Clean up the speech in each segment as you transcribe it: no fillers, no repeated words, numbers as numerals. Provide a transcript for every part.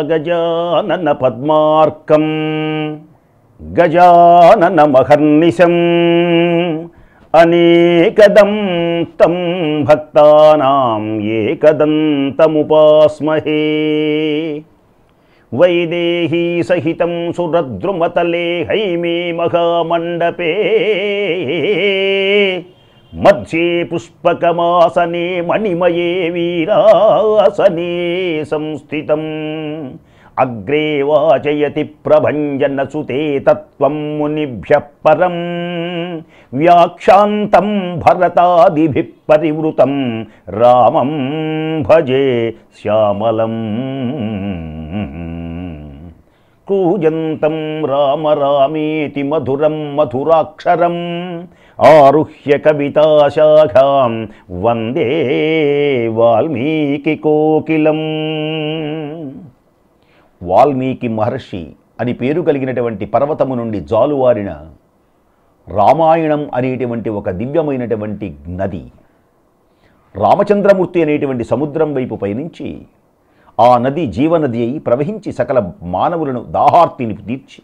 அகஜானன பத்மார்க்கம் கஜானன மகர்நிஷம் அநேகதம் தம் பக்தானாம் ஏகதந்தமுபாஸ்மஹே. வைதேகி சகிதம் சுரத்ருமதலே ஹைமே மகாமண்டபே மத்யே புஷ்பகமாசனே மணிமயே வீராசனே சம்ஸ்திதம். அக்ரே வாசயதி பிரபஞ்சன சுதே தத்வம் முனிப்ய பரம் வியாக்ஷாந்தம் பரதாதிபி பரிவ்ருதம் ராமம் பஜே ஷ்யாமலம். கூஜந்தம் ராம ராமேதி மதுரம் மதுராட்சரம் ஆருஹ்ய கவிதாசாகாம் வந்தே வால்மீகி கோகிலம். వాల్మీకి మహర్షి అని పేరు కలిగినటువంటి పర్వతము నుండి జాలువారిన రామాయణం అనేటువంటి ఒక దివ్యమైనటువంటి నది రామచంద్రమూర్తి అనేటువంటి సముద్రం వైపు పయనించి ఆ నది జీవనది అయి ప్రవహించి సకల మానవులను దాహార్తిని తీర్చి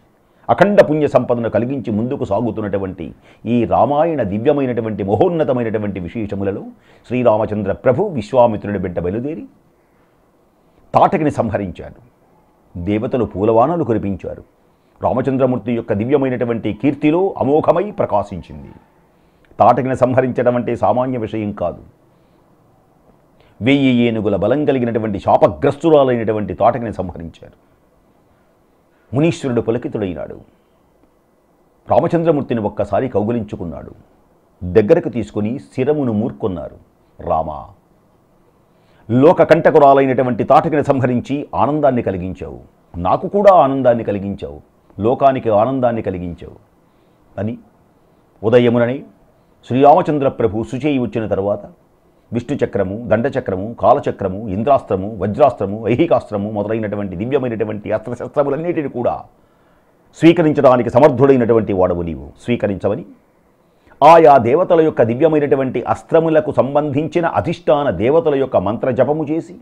అఖండ పుణ్య సంపదను కలిగించి ముందుకు సాగుతున్నటువంటి ఈ రామాయణ దివ్యమైనటువంటి మహోన్నతమైనటువంటి విశేషములలో శ్రీరామచంద్ర ప్రభు విశ్వామిత్రుని బిడ్డ బయలుదేరి తాటకిని సంహరించాడు. దేవతలు పూలవానలు కురిపించారు. రామచంద్రమూర్తి యొక్క దివ్యమైనటువంటి కీర్తిలో అమోఘమై ప్రకాశించింది. తాటకిని సంహరించడం అంటే సామాన్య విషయం కాదు. 1000 ఏనుగుల బలం కలిగినటువంటి శాపగ్రస్తురాలైనటువంటి తాటకిని సంహరించారు. మునీశ్వరుడు పులకితుడైనాడు. రామచంద్రమూర్తిని ఒక్కసారి కౌగులించుకున్నాడు. దగ్గరకు తీసుకుని శిరమును మూర్కొన్నారు. రామా, లోకకంటకురాలైనటువంటి తాటకిని సంహరించి ఆనందాన్ని కలిగించావు, నాకు కూడా ఆనందాన్ని కలిగించావు, లోకానికి ఆనందాన్ని కలిగించావు అని ఉదయముననే శ్రీరామచంద్ర ప్రభు శుచేయి వచ్చిన తర్వాత విష్ణుచక్రము, దండచక్రము, కాలచక్రము, ఇంద్రాస్త్రము, వజ్రాస్త్రము, ఐహికాస్త్రము మొదలైనటువంటి దివ్యమైనటువంటి అస్త్రశస్త్రములన్నిటిని కూడా స్వీకరించడానికి సమర్థుడైనటువంటి వాడవు నీవు, స్వీకరించవని ఆయా దేవతల యొక్క దివ్యమైనటువంటి అస్త్రములకు సంబంధించిన అధిష్టాన దేవతల యొక్క మంత్రజపము చేసి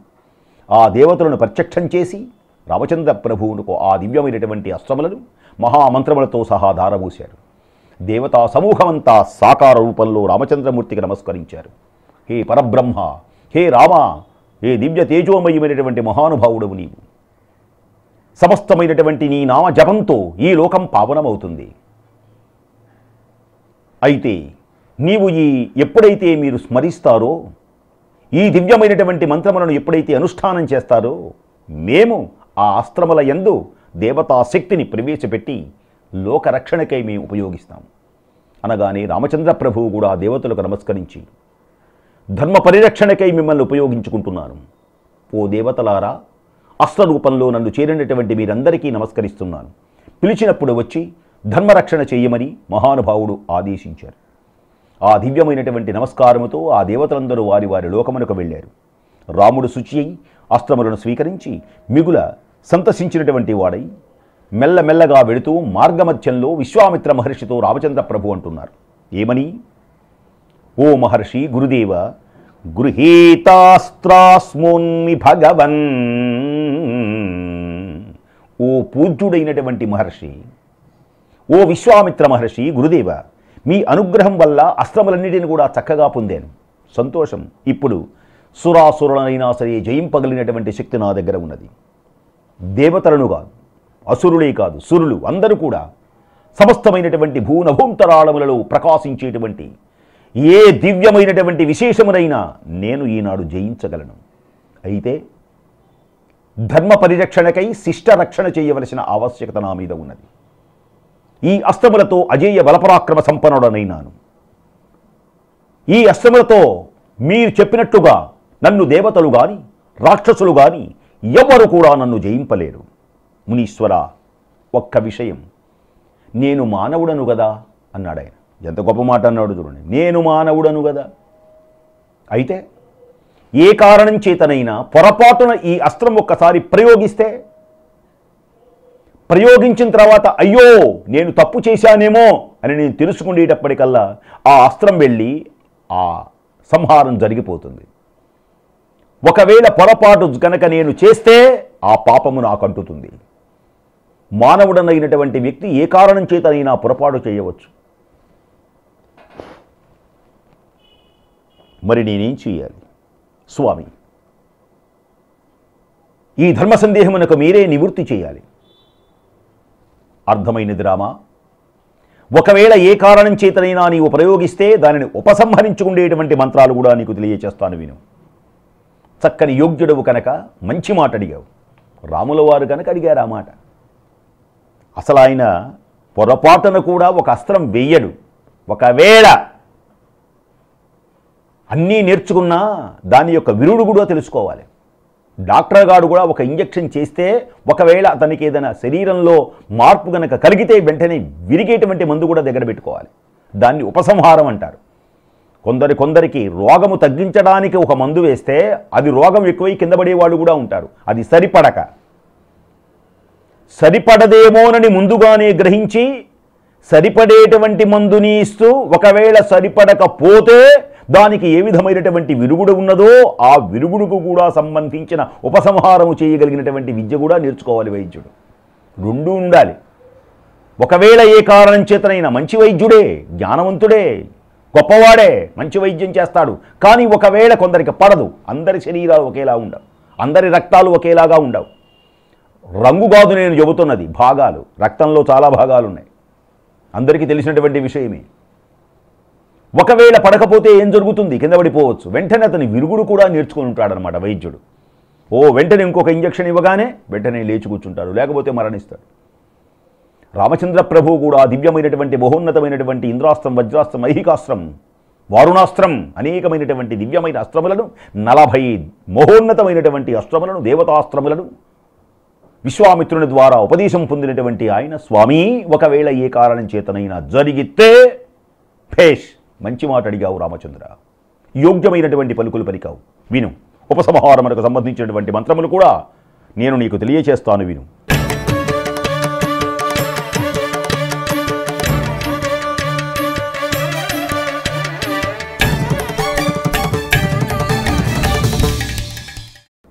ఆ దేవతలను ప్రత్యక్షం చేసి రామచంద్ర ప్రభువునకు ఆ దివ్యమైనటువంటి అస్త్రములను మహామంత్రములతో సహా ధారబూశారు. దేవతా సమూహమంతా సాకార రూపంలో రామచంద్రమూర్తికి నమస్కరించారు. హే పరబ్రహ్మ, హే రామ, హే దివ్య తేజోమయమైనటువంటి మహానుభావుడవు నీవు, సమస్తమైనటువంటి నీ నామ జపంతో ఈ లోకం పావనమవుతుంది. అయితే నీవు ఎప్పుడైతే మీరు స్మరిస్తారో, ఈ దివ్యమైనటువంటి మంత్రములను ఎప్పుడైతే అనుష్ఠానం చేస్తారో, మేము ఆ అస్త్రముల యందు దేవతాశక్తిని ప్రవేశపెట్టి లోకరక్షణకై మేము ఉపయోగిస్తాం అనగానే రామచంద్ర ప్రభువు కూడా దేవతలకు నమస్కరించి ధర్మ పరిరక్షణకై మిమ్మల్ని ఉపయోగించుకుంటున్నాను, ఓ దేవతలారా అస్త్రరూపంలో నన్ను చేరినటువంటి మీరందరికీ నమస్కరిస్తున్నాను, పిలిచినప్పుడు వచ్చి ధర్మరక్షణ చేయమని మహానుభావుడు ఆదేశించారు. ఆ దివ్యమైనటువంటి నమస్కారముతో ఆ దేవతలందరూ వారి వారి లోకమునకు వెళ్ళారు. రాముడు శుచి అయి అస్త్రములను స్వీకరించి మిగుల సంతసించినటువంటి వాడై మెల్లమెల్లగా వెళుతూ మార్గమధ్యంలో విశ్వామిత్ర మహర్షితో రామచంద్ర ప్రభు అంటున్నారు. ఏమని? ఓ మహర్షి గురుదేవ, గృహీతాస్త్రాస్మోన్మి భగవన్. ఓ పూజ్యుడైనటువంటి మహర్షి, ఓ విశ్వామిత్ర మహర్షి, గురుదేవ, మీ అనుగ్రహం వల్ల అస్త్రములన్నిటిని కూడా చక్కగా పొందాను, సంతోషం. ఇప్పుడు సురాసురులనైనా సరే జయింపగలిగినటువంటి శక్తి నా దగ్గర ఉన్నది. దేవతలను కాదు, అసురులే కాదు, సురులు అందరూ కూడా సమస్తమైనటువంటి భూనభూంతరాళములలో ప్రకాశించేటువంటి ఏ దివ్యమైనటువంటి విశేషమునైనా నేను ఈనాడు జయించగలను. అయితే ధర్మ పరిరక్షణకై శిష్ట రక్షణ చేయవలసిన ఆవశ్యకత నా మీద ఉన్నది. ఈ అస్త్రములతో అజేయ బలపరాక్రమ సంపన్నుడనైనాను. ఈ అస్త్రములతో మీరు చెప్పినట్టుగా నన్ను దేవతలు కానీ రాక్షసులు కానీ ఎవరు కూడా నన్ను జయింపలేరు. మునీశ్వర, ఒక్క విషయం, నేను మానవుడను కదా అన్నాడు ఆయన. ఎంత గొప్ప మాట అన్నాడు చూడండి, నేను మానవుడను కదా. అయితే ఏ కారణం చేతనైనా పొరపాటున ఈ అస్త్రం ఒక్కసారి ప్రయోగిస్తే, ప్రయోగించిన తర్వాత అయ్యో నేను తప్పు చేశానేమో అని నేను తెలుసుకునేటప్పటికల్లా ఆ అస్త్రం వెళ్ళి ఆ సంహారం జరిగిపోతుంది. ఒకవేళ పొరపాటు గనక నేను చేస్తే ఆ పాపము నాకు అంటుతుంది. మానవుడనైనటువంటి వ్యక్తి ఏ కారణం చేతనైనా పొరపాటు చేయవచ్చు. మరి నేనేం చేయాలి స్వామి? ఈ ధర్మ సందేహమునకు మీరే నివృత్తి చేయాలి. అర్థమైనది రామా. ఒకవేళ ఏ కారణం చేతనైనా నీవు ప్రయోగిస్తే దానిని ఉపసంహరించుకునేటువంటి మంత్రాలు కూడా నీకు తెలియచేస్తాను విను. చక్కని యోగ్యుడవు కనుక మంచి మాట అడిగావు. రాముల వారు కనుక అడిగారు ఆ మాట. అసలు ఆయన పొరపాటును కూడా ఒక అస్త్రం వెయ్యడు. ఒకవేళ అన్నీ నేర్చుకున్నా దాని యొక్క విరుడు కూడా తెలుసుకోవాలి. డాక్టర్ గారు కూడా ఒక ఇంజెక్షన్ చేస్తే ఒకవేళ అతనికి ఏదైనా శరీరంలో మార్పు కనుక కలిగితే వెంటనే విరిగేటువంటి మందు కూడా దగ్గర పెట్టుకోవాలి. దాన్ని ఉపసంహారం అంటారు. కొందరికి రోగము తగ్గించడానికి ఒక మందు వేస్తే అది రోగం ఎక్కువై కింద పడేవాళ్ళు కూడా ఉంటారు. అది సరిపడదేమోనని ముందుగానే గ్రహించి సరిపడేటువంటి మందుని ఇస్తూ ఒకవేళ సరిపడకపోతే దానికి ఏ విధమైనటువంటి విరుగుడు ఉన్నదో ఆ విరుగుడుకు కూడా సంబంధించిన ఉపసంహారము చేయగలిగినటువంటి విద్య కూడా నేర్చుకోవాలి వైద్యుడు. రెండు ఉండాలి. ఒకవేళ ఏ కారణం చేతనైనా మంచి వైద్యుడే, జ్ఞానవంతుడే, గొప్పవాడే మంచి వైద్యం చేస్తాడు. కానీ ఒకవేళ కొందరికి పడదు. అందరి శరీరాలు ఒకేలా ఉండవు, అందరి రక్తాలు ఒకేలాగా ఉండవు. రంగు కాదు నేను చెబుతున్నది, భాగాలు. రక్తంలో చాలా భాగాలు ఉన్నాయి, అందరికీ తెలిసినటువంటి విషయమే. ఒకవేళ పడకపోతే ఏం జరుగుతుంది? కింద పడిపోవచ్చు. వెంటనే అతని విరుగుడు కూడా నేర్చుకుని ఉంటాడనమాట వైద్యుడు. వెంటనే ఇంకొక ఇంజక్షన్ ఇవ్వగానే వెంటనే లేచి కూర్చుంటాడు, లేకపోతే మరణిస్తాడు. రామచంద్ర ప్రభువు కూడా దివ్యమైనటువంటి బహోన్నతమైనటువంటి ఇంద్రాస్త్రం, వజ్రాస్త్రం, ఐహికాస్త్రం, వారుణాస్త్రం, అనేకమైనటువంటి దివ్యమైన అస్త్రములను, 40 మహోన్నతమైనటువంటి అస్త్రములను, దేవతాస్త్రములను విశ్వామిత్రుని ద్వారా ఉపదేశం పొందినటువంటి ఆయన, స్వామి ఒకవేళ ఏ కారణం చేతనైనా జరిగితే భేష్, మంచి మాట అడిగావు రామచంద్ర, యోగ్యమైనటువంటి పలుకులు పలికావు, విను. ఉపసంహారమునకు సంబంధించినటువంటి మంత్రములు కూడా నేను నీకు తెలియచేస్తాను, విను.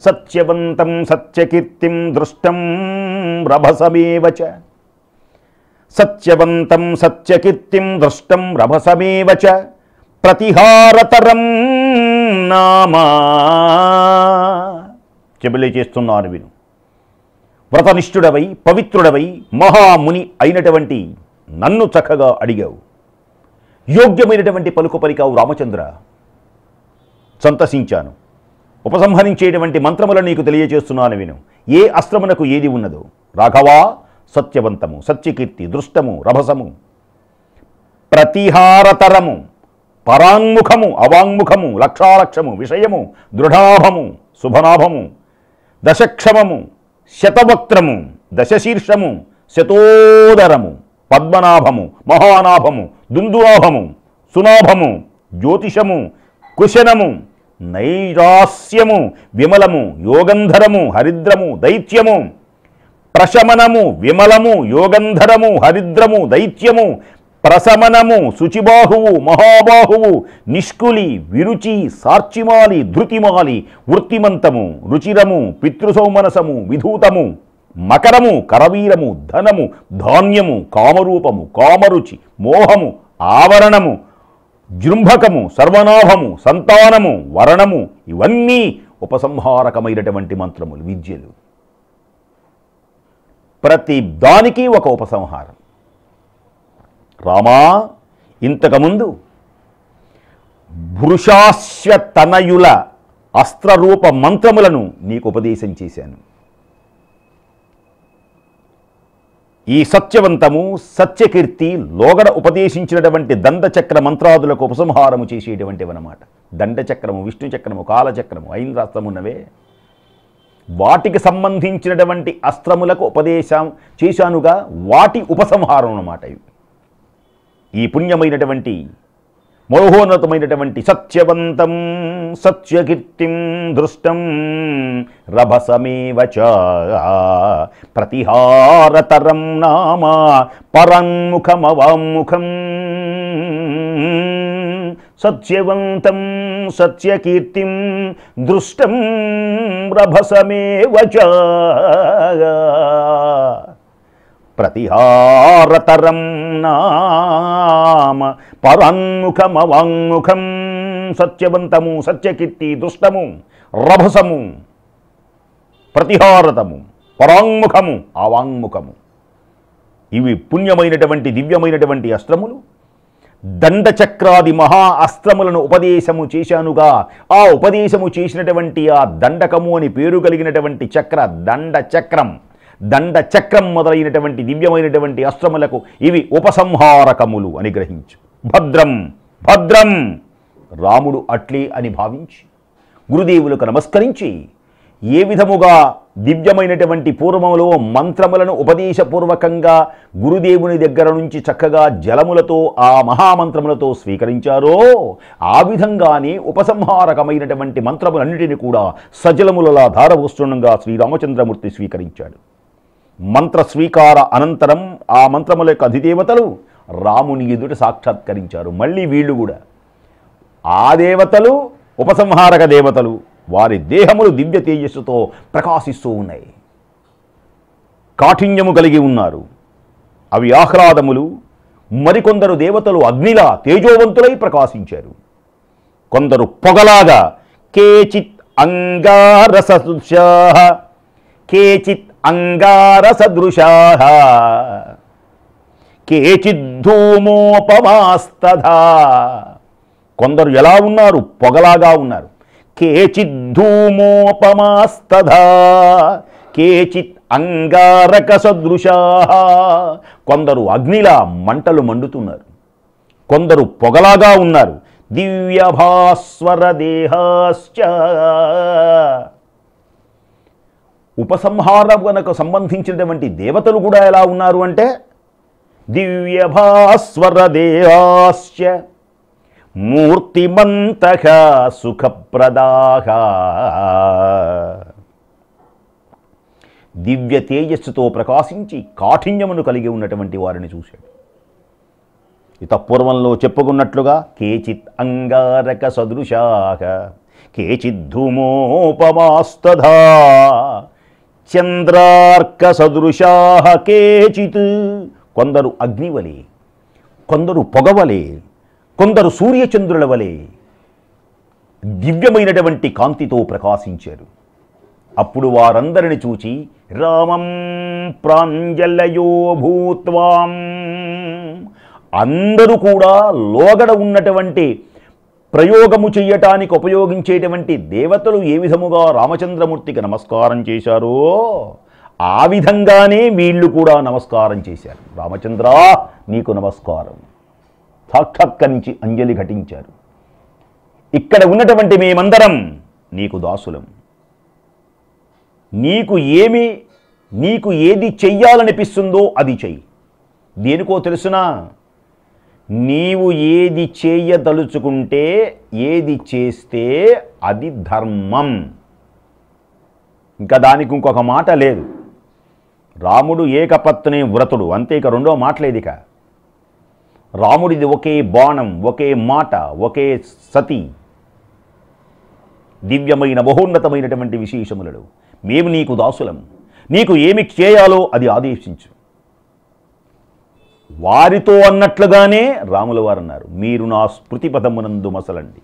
సత్యవంతం సత్యకీర్తిం దృష్టం రభసమేవ చ. సత్యవంతం సత్యకీర్తిం దృష్టం రభసమేవ చ ప్రతిహారతరం నామ. చెబులే చేస్తున్నాను విను. వ్రతనిష్ఠుడవై పవిత్రుడవై మహాముని అయినటువంటి నన్ను చక్కగా అడిగావు, యోగ్యమైనటువంటి పలుకు పలికావు రామచంద్ర, సంతసించాను. ఉపసంహరించేటువంటి మంత్రములను నీకు తెలియజేస్తున్నాను విను. ఏ అస్త్రమునకు ఏది ఉన్నదో రాఘవా, సత్యవంతము, సత్యకీర్తి, దృష్టము, రభసము, ప్రతిహారతరము, పరాన్ముఖము, అవాంగ్ముఖము, లక్షాలక్షము, విషయము, దృఢాభము, శుభనాభము, దశక్షమము, శతవక్త్రము, దశశీర్షము, శతోదరము, పద్మనాభము, మహానాభము, దుందునాభము, సునాభము, జ్యోతిషము, కుశనము, నైరాస్యము, విమలము, యోగంధరము, హరిద్రము, దైత్యము, ప్రశమనము, విమలము, యోగంధరము, హరిద్రము, దైత్యము, ప్రశమనము, శుచిబాహువు, మహాబాహువు, నిష్కులి, విరుచి, సార్చిమాలి, ధృతిమాలి, వృత్తిమంతము, రుచిరము, పితృసౌమనసము, విధూతము, మకరము, కరవీరము, ధనము, ధాన్యము, కామరూపము, కామరుచి, మోహము, ఆవరణము, జృంభకము, సర్వనాభము, సంతానము, వరణము, ఇవన్నీ ఉపసంహారకమైనటువంటి మంత్రములు, విద్యలు. ప్రతి దానికి ఒక ఉపసంహారం. రామా, ఇంతకుముందు భృశాశ్వతనయుల అస్త్రరూప మంత్రములను నీకు ఉపదేశం చేశాను. ఈ సత్యవంతము, సత్యకీర్తి, లోగడ ఉపదేశించినటువంటి దండచక్ర మంత్రాదులకు ఉపసంహారము చేసేటువంటివన్నమాట. దండచక్రము, విష్ణుచక్రము, కాలచక్రము, ఐంద్రాస్త్రము ఉన్నవే, వాటికి సంబంధించినటువంటి అస్త్రములకు ఉపదేశం చేశానుగా, వాటి ఉపసంహారం అన్నమాట ఇవి. ఈ పుణ్యమైనటువంటి మోహోన్నతమైనటువంటి సత్యవంతం సత్యకీర్తిం దృష్టం రభసమేవ చ ప్రతిహారతరం నామ పరంముఖమవాంముఖం సత్యవంతం सत्यकीर्तिं दृष्टं रभसमेव च प्रतिहारतरं नाम परन्मुखम अवन्मुखं सत्यवंतमु सत्यकीर्ति दुष्टमु रभसमु प्रतिहारतमु पराङ्मुखमु अवाङ्मुखमु ఇవి పుణ్యమైనటువంటి దివ్యమైనటువంటి అస్త్రములు. దండచక్రాది మహా అస్త్రములను ఉపదేశము చేశానుగా, ఆ ఉపదేశము చేసినటువంటి ఆ దండకము అని పేరు కలిగినటువంటి చక్ర దండచక్రం, దండచక్రం మొదలైనటువంటి దివ్యమైనటువంటి అస్త్రములకు ఇవి ఉపసంహారకములు అని గ్రహించు. భద్రం భద్రం రాముడు అట్లే అని భావించి గురుదేవులకు నమస్కరించి ఏ విధముగా దివ్యమైనటువంటి పూర్వములో మంత్రములను ఉపదేశపూర్వకంగా గురుదేవుని దగ్గర నుంచి చక్కగా జలములతో ఆ మహామంత్రములతో స్వీకరించారో ఆ విధంగానే ఉపసంహారకమైనటువంటి మంత్రములన్నిటిని కూడా సజలములలా ధారవోస్తుండగా శ్రీరామచంద్రమూర్తి స్వీకరించాడు. మంత్ర స్వీకార అనంతరం ఆ మంత్రముల యొక్క అధిదేవతలు రాముని ఎదుట సాక్షాత్కరించారు. మళ్ళీ వీళ్ళు కూడా ఆ దేవతలు ఉపసంహారక దేవతలు, వారి దేహములు దివ్య తేజస్సుతో ప్రకాశిస్తూ ఉన్నాయి. కాఠిన్యము కలిగి ఉన్నారు, అవి ఆహ్లాదములు. మరికొందరు దేవతలు అగ్నిలా తేజోవంతులై ప్రకాశించారు, కొందరు పొగలాగా. కేచిత్ అంగారసదృశాః కేచిత్ అంగారసదృశాః కేచిద్ ధూమోపమాస్తథా, కొందరు ఎలా ఉన్నారు, పొగలాగా ఉన్నారు. కేచిద్ ధూమోపమాస్తథా కేచిత్ అంగారక సదృశాః, కొందరు అగ్నిలా మంటలు మండుతున్నారు, కొందరు పొగలాగా ఉన్నారు. దివ్యభాస్వర దేహాశ్చ, ఉపసంహారమునకు సంబంధించినటువంటి దేవతలు కూడా ఎలా ఉన్నారు అంటే దివ్యభాస్వర దేహాశ్చ మూర్తిమంతః సుఖప్రదాః, దివ్య తేజస్సుతో ప్రకాశించి కాఠిన్యమును కలిగి ఉన్నటువంటి వారిని చూశాడు. ఇత పూర్వంలో చెప్పుకున్నట్లుగా కేచిత్ అంగారక సదృశాః కేచిద్ ధూమోపమాస్తథా చంద్రార్క సదృశాః కేచిత్, కొందరు అగ్నివలే, కొందరు పొగవలే, కొందరు సూర్యచంద్రుల వలె దివ్యమైనటువంటి కాంతితో ప్రకాశించారు. అప్పుడు వారందరిని చూచి రామం ప్రాంజలయో భూత్వాం, అందరూ కూడా లోగడ ఉన్నటువంటి ప్రయోగము చేయటానికి ఉపయోగించేటువంటి దేవతలు ఏ విధముగా రామచంద్రమూర్తికి నమస్కారం చేశారో ఆ విధంగానే వీళ్ళు కూడా నమస్కారం చేశారు. రామచంద్ర నీకు నమస్కారం, సాక్షాత్కరించి అంజలి ఘటించారు. ఇక్కడ ఉన్నటువంటి మేమందరం నీకు దాసులం, నీకు ఏది చెయ్యాలనిపిస్తుందో అది చెయ్యి. దేనికో తెలుసునా, నీవు ఏది చేయదలుచుకుంటే ఏది చేస్తే అది ధర్మం, ఇంకా దానికి ఇంకొక మాట లేదు. రాముడు ఏకపత్ని వ్రతుడు అంతే, ఇక రెండో మాటలేదు. ఇక రాముడిది ఒకే బాణం, ఒకే మాట, ఒకే సతి, దివ్యమైన బహోన్నతమైనటువంటి విశేషములలో మేము నీకు దాసులం, నీకు ఏమి చేయాలో అది ఆదేశించు. వారితో అన్నట్లుగానే రాముల వారన్నారు మీరు నా స్మృతి పదమునందు మసలండి,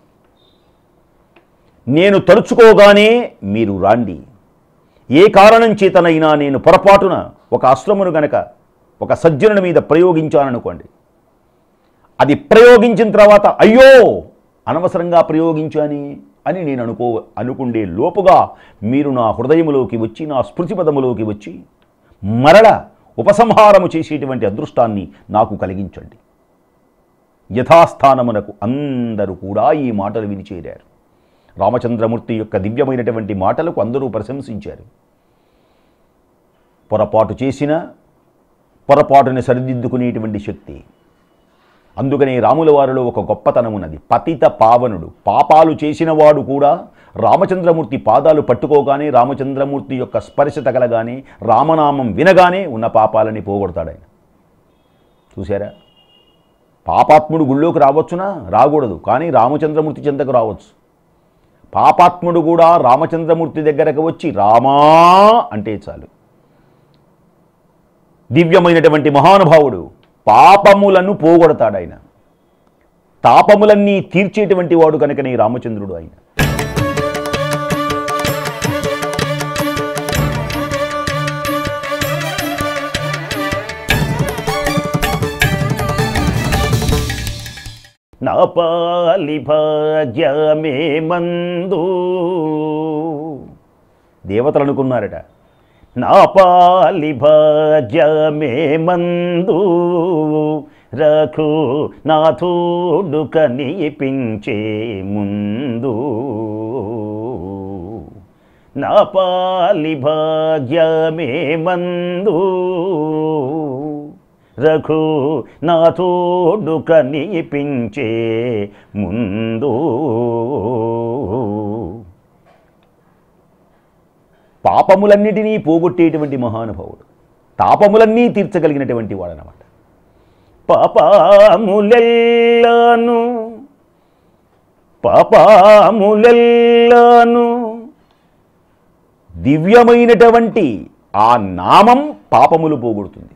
నేను తలుచుకోగానే మీరు రాండి. ఏ కారణం చేతనైనా నేను పొరపాటున ఒక అస్త్రమును గనక ఒక సజ్జనుని మీద ప్రయోగించాననుకోండి, అది ప్రయోగించిన తర్వాత అయ్యో అనవసరంగా ప్రయోగించాని అని నేను అనుకుండే లోపుగా మీరు నా హృదయములోకి వచ్చి నా స్మృతిపదములోకి వచ్చి మరల ఉపసంహారము చేసేటువంటి అదృష్టాన్ని నాకు కలిగించండి. యథాస్థానమునకు అందరూ కూడా ఈ మాటలు విని చేరారు. రామచంద్రమూర్తి యొక్క దివ్యమైనటువంటి మాటలకు అందరూ ప్రశంసించారు. పొరపాటు చేసిన పొరపాటుని సరిదిద్దుకునేటువంటి శక్తి, అందుకనే రాముల వారిలో ఒక గొప్పతనం ఉన్నది. పతిత పావనుడు, పాపాలు చేసినవాడు కూడా రామచంద్రమూర్తి పాదాలు పట్టుకోగానే, రామచంద్రమూర్తి యొక్క స్పర్శ తగలగానే, రామనామం వినగానే ఉన్న పాపాలని పోగొడతాడు ఆయన. చూసారా, పాపాత్ముడు గుళ్ళోకి రావచ్చునా, రాకూడదు, కానీ రామచంద్రమూర్తి చెంతకు రావచ్చు. పాపాత్ముడు కూడా రామచంద్రమూర్తి దగ్గరకు వచ్చి రామా అంటే చాలు దివ్యమైనటువంటి మహానుభావుడు పాపములను పోగొడతాడు. ఆయన తాపములన్నీ తీర్చేటువంటి వాడు కనుకనే రామచంద్రుడు. ఆయన నాపాలి భాగ్యమే మందు దేవతలు అనుకున్నారట. నాపాలి భాగ్యమే మందు రఘు నాథుడు కనిపించే ముందు, నాపాలి భాగ్యమే మందు రఘు నాథుడు కనిపించే ముందు. పాపములన్నిటినీ పోగొట్టేటువంటి మహానుభావుడు, తాపములన్నీ తీర్చగలిగినటువంటి వాడనమాట. పాపములెల్లను దివ్యమైనటువంటి ఆ నామం పాపములు పోగొడుతుంది.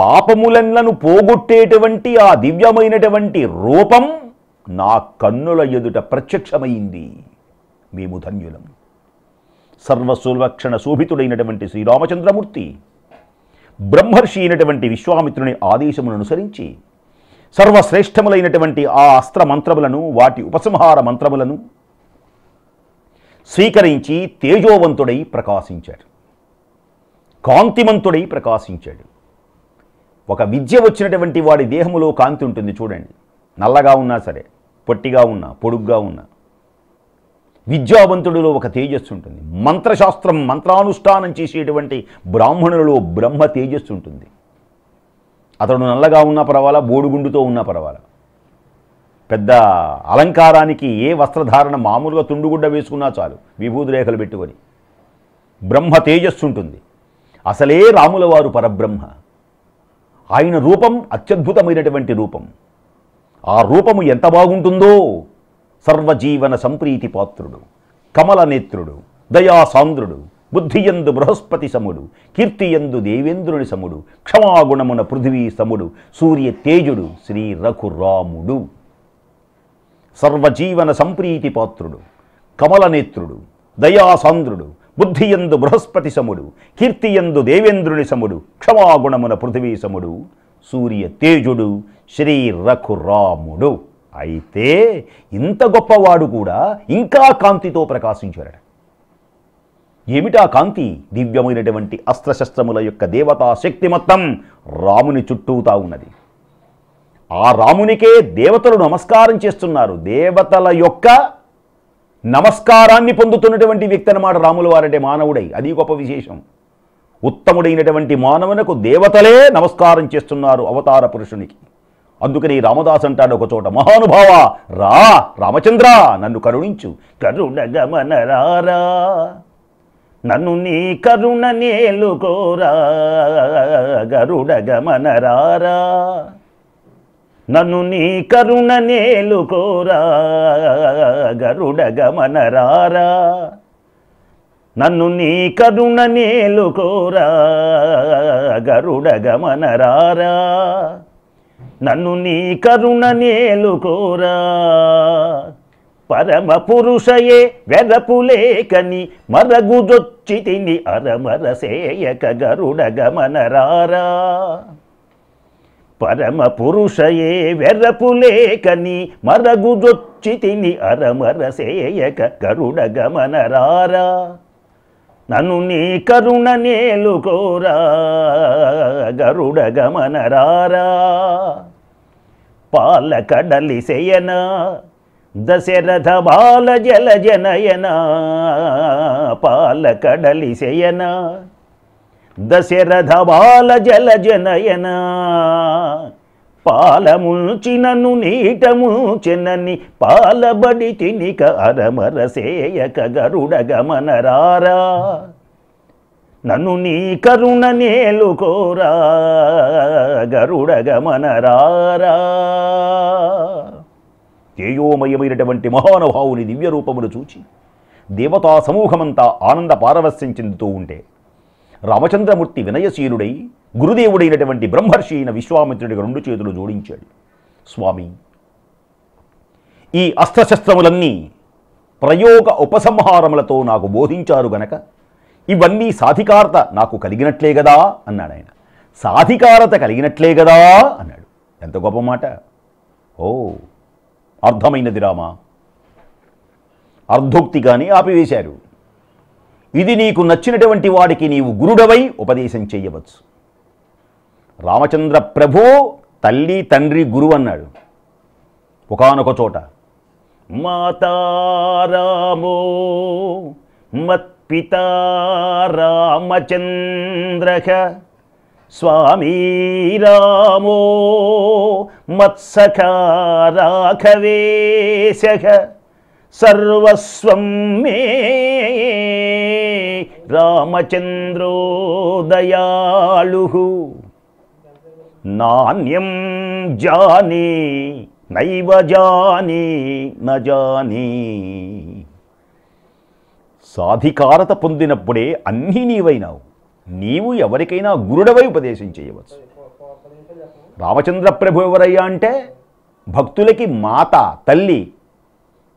పాపములను పోగొట్టేటువంటి ఆ దివ్యమైనటువంటి రూపం నా కన్నుల ఎదుట ప్రత్యక్షమైంది. మేము ధన్యులం. సర్వసులక్షణ శోభితుడైనటువంటి శ్రీరామచంద్రమూర్తి బ్రహ్మర్షి అయినటువంటి విశ్వామిత్రుని ఆదేశములను అనుసరించి సర్వశ్రేష్టములైనటువంటి ఆ అస్త్ర మంత్రములను, వాటి ఉపసంహార మంత్రములను స్వీకరించి తేజోవంతుడై ప్రకాశించాడు, కాంతిమంతుడై ప్రకాశించాడు. ఒక విద్య వచ్చినటువంటి వాడి దేహములో కాంతి ఉంటుంది చూడండి. నల్లగా ఉన్నా సరే, పొట్టిగా ఉన్నా, పొడుగ్గా ఉన్నా, విద్యావంతుడిలో ఒక తేజస్సు ఉంటుంది. మంత్రశాస్త్రం మంత్రానుష్ఠానం చేసేటువంటి బ్రాహ్మణులలో బ్రహ్మ తేజస్సు ఉంటుంది. అతడు నల్లగా ఉన్నా పర్వాలా, బోడుగుండుతో ఉన్నా పర్వాలా, పెద్ద అలంకారానికి ఏ వస్త్రధారణ, మామూలుగా తుండుగుడ్డ వేసుకున్నా చాలు, విభూతి రేఖలు పెట్టుకొని బ్రహ్మ తేజస్సు ఉంటుంది. అసలే రాముల వారు పరబ్రహ్మ. ఆయన రూపం అత్యద్భుతమైనటువంటి రూపం. ఆ రూపము ఎంత బాగుంటుందో! సర్వజీవన సంప్రీతి పాత్రుడు, కమలనేత్రుడు, దయాసాంద్రుడు, బుద్ధియందు బృహస్పతి సముడు, కీర్తియందు దేవేంద్రుని సముడు, క్షమాగుణమున పృథివీ సముడు, సూర్య తేజుడు శ్రీ రఘురాముడు. సర్వజీవన సంప్రీతి పాత్రుడు, కమలనేత్రుడు, దయాసాంద్రుడు, బుద్ధియందు బృహస్పతి సముడు, కీర్తియందు దేవేంద్రుని సముడు, క్షమాగుణమున పృథివీ సముడు, సూర్య తేజుడు శ్రీ రఘురాముడు. అయితే ఇంత గొప్పవాడు కూడా ఇంకా కాంతితో ప్రకాశించారట. ఏమిటా కాంతి? దివ్యమైనటువంటి అస్త్రశస్త్రముల యొక్క దేవతా శక్తి మొత్తం రాముని చుట్టూతా ఉన్నది. ఆ రామునికే దేవతలు నమస్కారం చేస్తున్నారు. దేవతల యొక్క నమస్కారాన్ని పొందుతున్నటువంటి వ్యక్తి అన్నమాట రాముల వారంటే, మానవుడై. అది గొప్ప విశేషం. ఉత్తముడైనటువంటి మానవునకు దేవతలే నమస్కారం చేస్తున్నారు అవతార పురుషునికి. అందుకని రామదాస్ అంటాడు ఒక చోట, మహానుభావ రా రామచంద్ర నన్ను కరుణించు, కరుణగమన రారా నన్ను నీ కరుణ నేలుకోరా, గరుడగమన రారా నన్ను నీ కరుణ నేలుకోరా, గరుడగమన రారా నన్ను నీ కరుణ నేలుకోరా, గరుడగమన రారా నన్ను నీ కరుణ నేలుకోరా, పరమ పురుషయే వెరపులేకని మరగుజొచ్చి తిని అరమరసేయక, గరుడ గమనరారా, పరమ పురుషయే వెరపులేకని మరగుజొచ్చి తిని అరమరసేయక, గరుడ గమనరారా నన్ను నీ కరుణ నేలుకోరా, గరుడ గమనరారా, పాలకడలి శయనా దశరథ బాల జల జనయనా, పాలకడలి శయనా దశరథ బాల జల జనయనా, పాలముల్చినను నీటముచెనని పాలబడి తినిక అరమరసేయక, గరుడ గమనరారా నన్ను నీ కరుణ నేలుకోరా, గరుడ గమనరారా. తేయోమయమైనటువంటి మహానుభావుని దివ్య రూపమును చూచి దేవతా సమూహమంతా ఆనంద పారవస్యం చెందుతూ ఉంటే రామచంద్రమూర్తి వినయశీలుడై గురుదేవుడైనటువంటి బ్రహ్మర్షి అయిన విశ్వామిత్రుడికి రెండు చేతులు జోడించాడు. స్వామి, ఈ అస్త్రశస్త్రములన్నీ ప్రయోగ ఉపసంహారములతో నాకు బోధించారు గనక ఇవన్నీ సాధికారత నాకు కలిగినట్లే కదా అన్నాడు. ఆయన సాధికారత కలిగినట్లే కదా అన్నాడు. ఎంత గొప్ప మాట! ఓ అర్థమైనది రామా. అర్ధోక్తిగానే ఆపివేశారు. ఇది నీకు నచ్చినటువంటి వాడికి నీవు గురుడవై ఉపదేశం చేయవచ్చు. రామచంద్ర ప్రభు తల్లి తండ్రి గురు అన్నాడు. ఒకానొక చోట మాతారామో మత్పితా రామచంద్రః స్వామీ రామో మత్సఖా రాఘవేశః సర్వస్వం మే రామచంద్రో దయాళుః నాన్యం జానే నైవ జానే నజానే. సాధికారత పొందినప్పుడే అన్నీ నీవైనావు. నీవు ఎవరికైనా గురుడవై ఉపదేశం చేయవచ్చు. రామచంద్ర ప్రభు ఎవరయ్యా అంటే భక్తులకి మాత, తల్లి.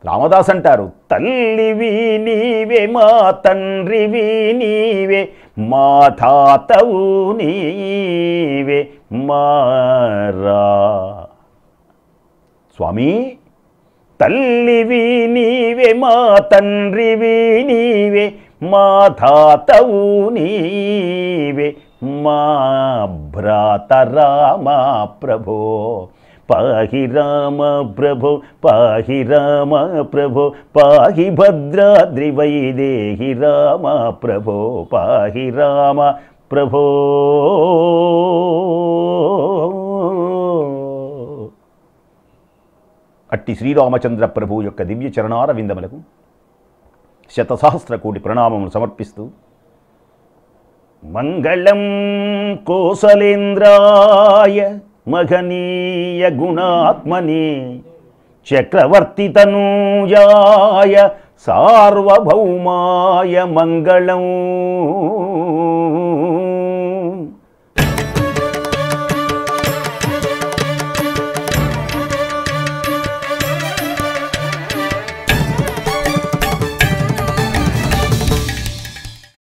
రామదాస్ అంటారు, తల్లివి నీవే, మా తండ్రివి నీవే, మా తాతవు నీవే, మారా స్వామి. తల్లివి నీవే, మా తండ్రివి నీవే, మా తాతవు నీవే, మా భ్రాత రామ ప్రభో పాహి రామ ప్రభో పాహి రామ ప్రభో పాహి భద్రాద్రి వైదేహి రామ ప్రభో పాహి రామ ప్రభో. అట్టి శ్రీరామచంద్ర ప్రభు యొక్క దివ్య చరణార విందములకు శతసహస్ర కోటి ప్రణామములు సమర్పిస్తూ మంగళం కోసలేంద్రాయ మహనీయ గుణాత్మనే చక్రవర్తి తనూజాయ సార్వభౌమాయ మంగళం.